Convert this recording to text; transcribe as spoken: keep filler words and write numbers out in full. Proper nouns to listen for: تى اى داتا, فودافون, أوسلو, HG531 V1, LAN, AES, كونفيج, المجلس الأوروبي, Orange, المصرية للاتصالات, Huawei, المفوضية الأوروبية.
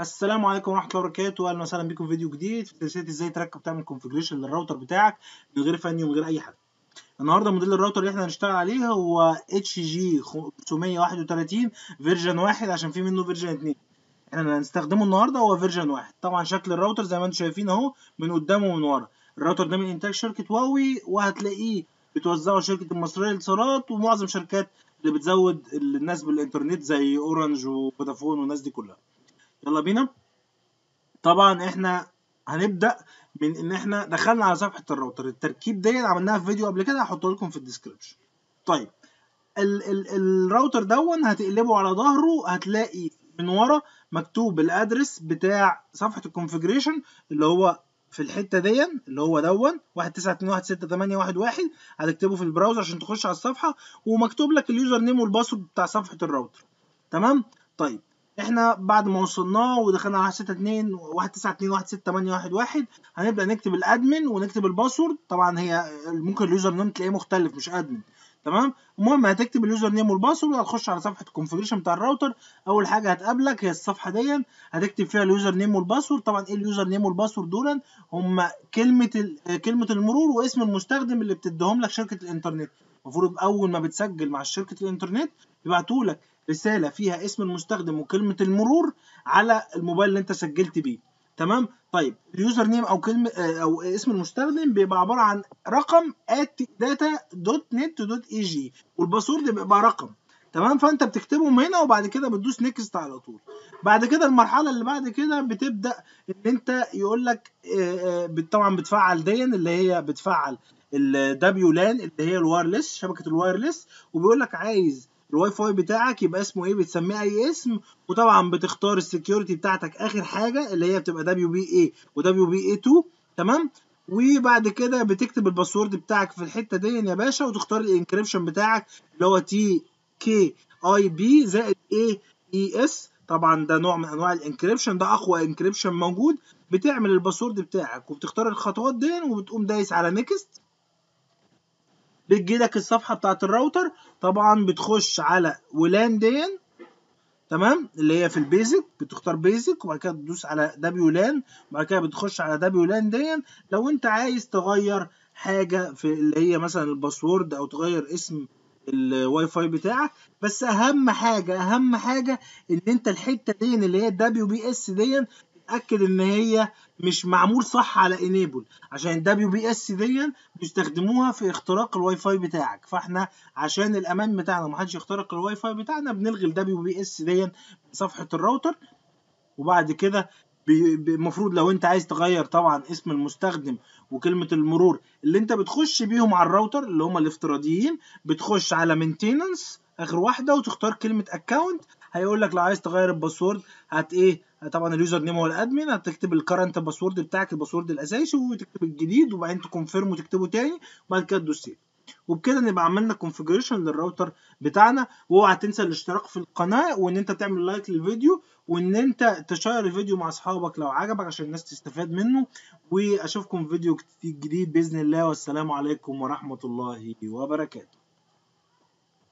السلام عليكم ورحمه الله وبركاته، اهلا وسهلا بكم في فيديو جديد في سلسله ازاي تركب تعمل كونفيجريشن للراوتر بتاعك من غير فني ومن غير اي حاجه. النهارده موديل الراوتر اللي احنا هنشتغل عليه هو اتش جي خمسمية واحد وتلاتين فيرجن واحد، عشان في منه فيرجن اتنين. احنا هنستخدمه النهارده هو فيرجن واحد. طبعا شكل الراوتر زي ما انتم شايفين اهو، من قدامه ومن ورا. الراوتر ده من انتاج شركه هواوي، وهتلاقيه بتوزعه شركه المصريه للاتصالات ومعظم شركات اللي بتزود الناس بالانترنت زي اورنج وفودافون والناس دي كلها. يلا بينا. طبعا احنا هنبدا من ان احنا دخلنا على صفحه الراوتر. التركيب دي عملناها في فيديو قبل كده، هحطه لكم في الديسكربشن. طيب ال ال الراوتر دون هتقلبه على ظهره، هتلاقي من ورا مكتوب الادرس بتاع صفحه الكونفيجريشن اللي هو في الحته دي اللي هو دون واحد تسعة اتنين واحد ستة تمانية واحد واحد. هتكتبه في البراوزر عشان تخش على الصفحه، ومكتوب لك اليوزر نيم والباسورد بتاع صفحه الراوتر. تمام. طيب احنا بعد ما وصلناه ودخلنا على واحد تسعة اتنين واحد ستة تمانية واحد واحد هنبدا نكتب الادمن ونكتب الباسورد. طبعا هي ممكن اليوزر نيم تلاقيه مختلف مش ادمن. تمام. المهم هتكتب اليوزر نيم والباسورد وهتخش على صفحه الكونفيجريشن بتاع الراوتر. اول حاجه هتقابلك هي الصفحه دي، هتكتب فيها اليوزر نيم والباسورد. طبعا ايه اليوزر نيم والباسورد دول؟ هم كلمه كلمه المرور واسم المستخدم اللي بتديهم لك شركه الانترنت. المفروض اول ما بتسجل مع شركه الانترنت يبعتوا لك رسالة فيها اسم المستخدم وكلمة المرور على الموبايل اللي انت سجلت بيه. تمام. طيب اليوزر نيم او كلمة او اسم المستخدم بيبقى عبارة عن رقم ات داتا دوت نت دوت اي جي، والباسورد بيبقى رقم. تمام. فانت بتكتبهم هنا وبعد كده بتدوس نيكست على طول. بعد كده المرحلة اللي بعد كده بتبدأ ان انت يقول لك طبعا بتفعل دي اللي هي بتفعل الدبليو لان اللي هي الوايرلس، شبكة الوايرلس، وبيقول لك عايز الواي فاي بتاعك يبقى اسمه ايه، بتسميه اي اسم، وطبعا بتختار السكيورتي بتاعتك اخر حاجه اللي هي بتبقى دبليو بي اي ودبليو بي اي اتنين. تمام. وبعد كده بتكتب الباسورد بتاعك في الحته دي يا باشا، وتختار الانكريبشن بتاعك اللي هو تي كي آي بي زائد اي اي اس. طبعا ده نوع من انواع الانكريبشن، ده اقوى انكريبشن موجود. بتعمل الباسورد بتاعك وبتختار الخطوات دي وبتقوم دايس على نيكست. بتجيلك الصفحه بتاعت الراوتر، طبعا بتخش على ولان دين. تمام. اللي هي في البيزك بتختار بيزك، وبعد كده بتدوس على دبليو لان، وبعد كده بتخش على دبليو لان دين لو انت عايز تغير حاجه في اللي هي مثلا الباسورد او تغير اسم الواي فاي بتاعك. بس اهم حاجه اهم حاجه ان انت الحته دي اللي هي الدبليو بي اس دي اتاكد ان هي مش معمول صح على انيبل، عشان الدبليو بي اس دي بيستخدموها في اختراق الواي فاي بتاعك. فاحنا عشان الامان بتاعنا محدش يخترق الواي فاي بتاعنا بنلغي الدبليو بي اس دي من صفحه الراوتر. وبعد كده المفروض لو انت عايز تغير طبعا اسم المستخدم وكلمه المرور اللي انت بتخش بيهم على الراوتر اللي هم الافتراضيين، بتخش على مينتيننس اخر واحده وتختار كلمه اكونت. هيقول لك لو عايز تغير الباسورد هت ايه، طبعا اليوزر نيم هو الادمن، هتكتب الكرنت باسورد بتاعك الباسورد الاساسي، وتكتب الجديد، وبعدين تكونفيرم وتكتبه تاني، وبعد كده تدوس سيف. وبكده نبقى عملنا كونفيجريشن للراوتر بتاعنا. واوعى تنسى الاشتراك في القناه، وان انت تعمل لايك للفيديو، وان انت تشير الفيديو مع اصحابك لو عجبك عشان الناس تستفاد منه. واشوفكم في فيديو جديد باذن الله، والسلام عليكم ورحمه الله وبركاته.